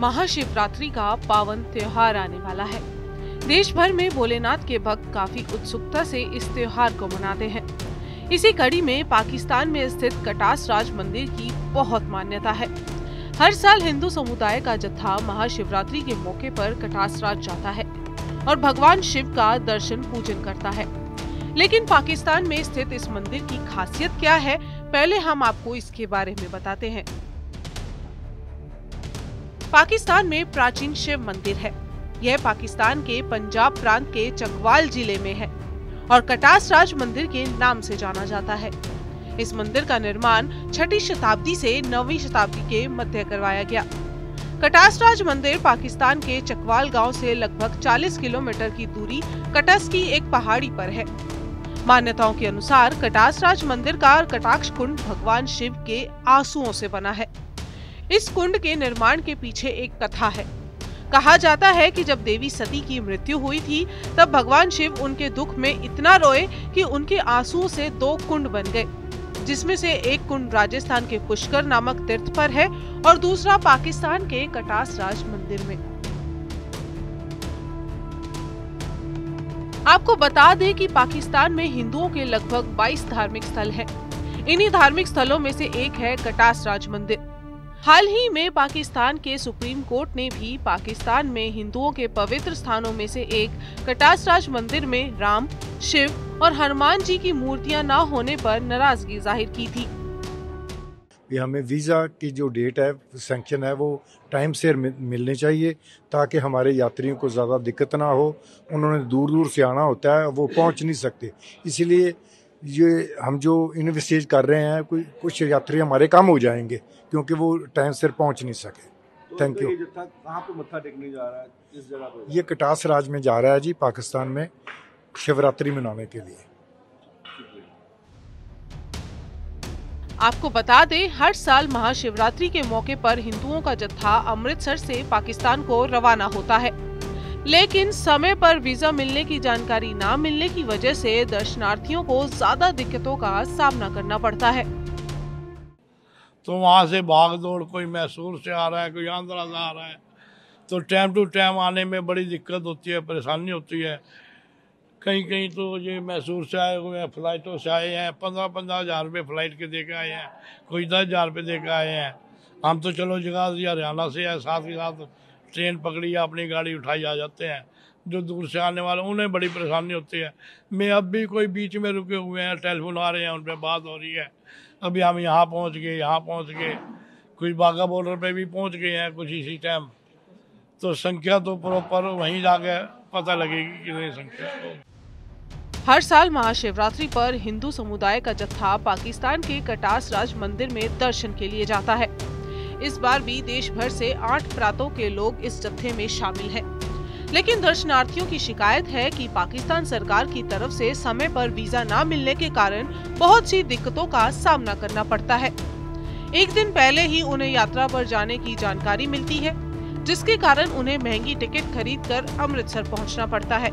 महाशिवरात्रि का पावन त्योहार आने वाला है। देश भर में भोलेनाथ के भक्त काफी उत्सुकता से इस त्योहार को मनाते हैं। इसी कड़ी में पाकिस्तान में स्थित कटास राज मंदिर की बहुत मान्यता है। हर साल हिंदू समुदाय का जत्था महाशिवरात्रि के मौके पर कटास राज जाता है और भगवान शिव का दर्शन पूजन करता है। लेकिन पाकिस्तान में स्थित इस मंदिर की खासियत क्या है, पहले हम आपको इसके बारे में बताते हैं। पाकिस्तान में प्राचीन शिव मंदिर है। यह पाकिस्तान के पंजाब प्रांत के चकवाल जिले में है और कटास राज मंदिर के नाम से जाना जाता है। इस मंदिर का निर्माण 6वीं शताब्दी से 9वीं शताब्दी के मध्य करवाया गया। कटास राज मंदिर पाकिस्तान के चकवाल गांव से लगभग 40 किलोमीटर की दूरी कटस की एक पहाड़ी पर है। मान्यताओं के अनुसार कटास राज मंदिर का कटाक्ष कुंड भगवान शिव के आंसुओं से बना है। इस कुंड के निर्माण के पीछे एक कथा है। कहा जाता है कि जब देवी सती की मृत्यु हुई थी तब भगवान शिव उनके दुख में इतना रोए कि उनके आंसुओं से 2 कुंड बन गए, जिसमें से एक कुंड राजस्थान के पुष्कर नामक तीर्थ पर है और दूसरा पाकिस्तान के कटास राज मंदिर में। आपको बता दें कि पाकिस्तान में हिंदुओं के लगभग 22 धार्मिक स्थल हैं। इन्हीं धार्मिक स्थलों में से एक है कटास राज मंदिर। हाल ही में पाकिस्तान के सुप्रीम कोर्ट ने भी पाकिस्तान में हिंदुओं के पवित्र स्थानों में से एक कटास राज मंदिर में राम, शिव और हनुमान जी की मूर्तियां ना होने पर नाराजगी जाहिर की थी। ये हमें वीज़ा की जो डेट है, सैंक्शन है, वो टाइम से मिलने चाहिए ताकि हमारे यात्रियों को ज़्यादा दिक्कत ना हो। उन्होंने दूर दूर से आना होता है, वो पहुँच नहीं सकते, इसलिए ये हम जो इन्वेस्टेज कर रहे हैं, कुछ यात्री हमारे कम हो जाएंगे क्योंकि वो टाइम से पहुंच नहीं सके। Thank you. कहाँ पे मत्था टेकने जा रहा है, किस जगह पे? ये कटास राज में जा रहा है जी, पाकिस्तान में शिवरात्रि मनाने के लिए। आपको बता दें, हर साल महाशिवरात्रि के मौके पर हिंदुओं का जत्था अमृतसर से पाकिस्तान को रवाना होता है, लेकिन समय पर वीजा मिलने की जानकारी ना मिलने की वजह से दर्शनार्थियों को ज्यादा दिक्कतों का सामना करना पड़ता है। तो वहाँ से भाग दौड़, कोई मैसूर से आ रहा है, कोई आंध्रा से आ रहा है, तो टाइम टू टाइम आने में बड़ी दिक्कत होती है, परेशानी होती है। कहीं कहीं तो ये मैसूर से आए हुए हैं, फ्लाइटों से आए हैं, 15-15 हज़ार रुपये फ्लाइट के दे के आए हैं, कोई 10,000 रुपये दे के आए हैं। हम तो चलो जगह हरियाणा से है, साथ ही साथ ट्रेन पकड़ी या अपनी गाड़ी उठाई आ जाते हैं। जो दूर से आने वाले, उन्हें बड़ी परेशानी होती है। मैं अब भी कोई बीच में रुके हुए हैं, टेलीफोन आ रहे हैं, उन पर बात हो रही है। अभी हम यहाँ पहुँच गए, यहाँ पहुँच गए, कुछ बाघा बोर्डर पे भी पहुँच गए हैं कुछ इसी टाइम। तो संख्या तो प्रॉपर वहीं जाके पता लगेगी कितनी संख्या। हर साल महाशिवरात्रि पर हिंदू समुदाय का जत्था पाकिस्तान के कटास राज मंदिर में दर्शन के लिए जाता है। इस बार भी देश भर से 8 प्रांतों के लोग इस जत्थे में शामिल हैं। लेकिन दर्शनार्थियों की शिकायत है कि पाकिस्तान सरकार की तरफ से समय पर वीजा ना मिलने के कारण बहुत सी दिक्कतों का सामना करना पड़ता है। एक दिन पहले ही उन्हें यात्रा पर जाने की जानकारी मिलती है, जिसके कारण उन्हें महंगी टिकट खरीदकर अमृतसर पहुँचना पड़ता है।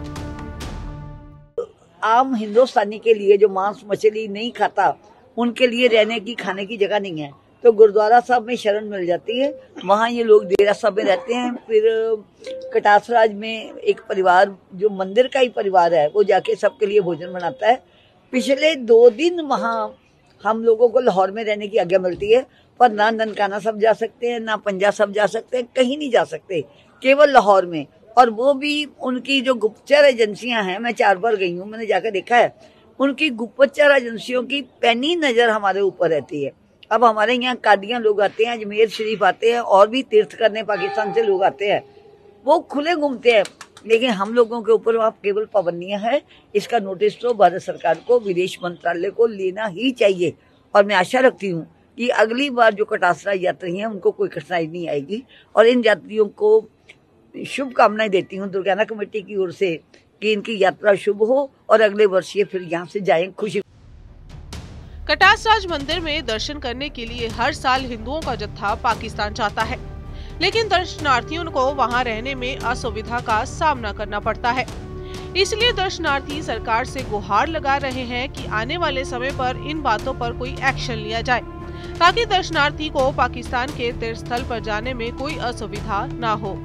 आम हिंदुस्तानी के लिए जो मांस मछली नहीं खाता, उनके लिए रहने की खाने की जगह नहीं है, तो गुरुद्वारा साहब में शरण मिल जाती है। वहाँ ये लोग डेरा साहब में रहते हैं। फिर कटास राज में एक परिवार, जो मंदिर का ही परिवार है, वो जाके सबके लिए भोजन बनाता है। पिछले 2 दिन वहाँ हम लोगों को लाहौर में रहने की आज्ञा मिलती है, पर ना ननकाना साहब जा सकते हैं, ना पंजाब साहब जा सकते हैं, कहीं नहीं जा सकते, केवल लाहौर में। और वो भी उनकी जो गुप्तचर एजेंसियाँ हैं, मैं 4 बार गई हूँ, मैंने जाकर देखा है, उनकी गुप्तचर एजेंसियों की पैनी नज़र हमारे ऊपर रहती है। अब हमारे यहाँ कादियाँ लोग आते हैं, जमीर शरीफ आते हैं, और भी तीर्थ करने पाकिस्तान से लोग आते हैं, वो खुले घूमते हैं, लेकिन हम लोगों के ऊपर वहाँ केवल पाबंदियाँ हैं। इसका नोटिस तो भारत सरकार को, विदेश मंत्रालय को लेना ही चाहिए। और मैं आशा रखती हूँ कि अगली बार जो कटास राज यात्री हैं, उनको कोई कठिनाई नहीं आएगी। और इन यात्रियों को शुभकामनाएं देती हूँ दुर्ग्याण कमेटी की ओर से कि इनकी यात्रा शुभ हो और अगले वर्ष ये फिर यहाँ से जाएँ खुशी। कटास राज मंदिर में दर्शन करने के लिए हर साल हिंदुओं का जत्था पाकिस्तान जाता है, लेकिन दर्शनार्थियों को वहां रहने में असुविधा का सामना करना पड़ता है। इसलिए दर्शनार्थी सरकार से गुहार लगा रहे हैं कि आने वाले समय पर इन बातों पर कोई एक्शन लिया जाए, ताकि दर्शनार्थी को पाकिस्तान के तीर्थ स्थल पर जाने में कोई असुविधा न हो।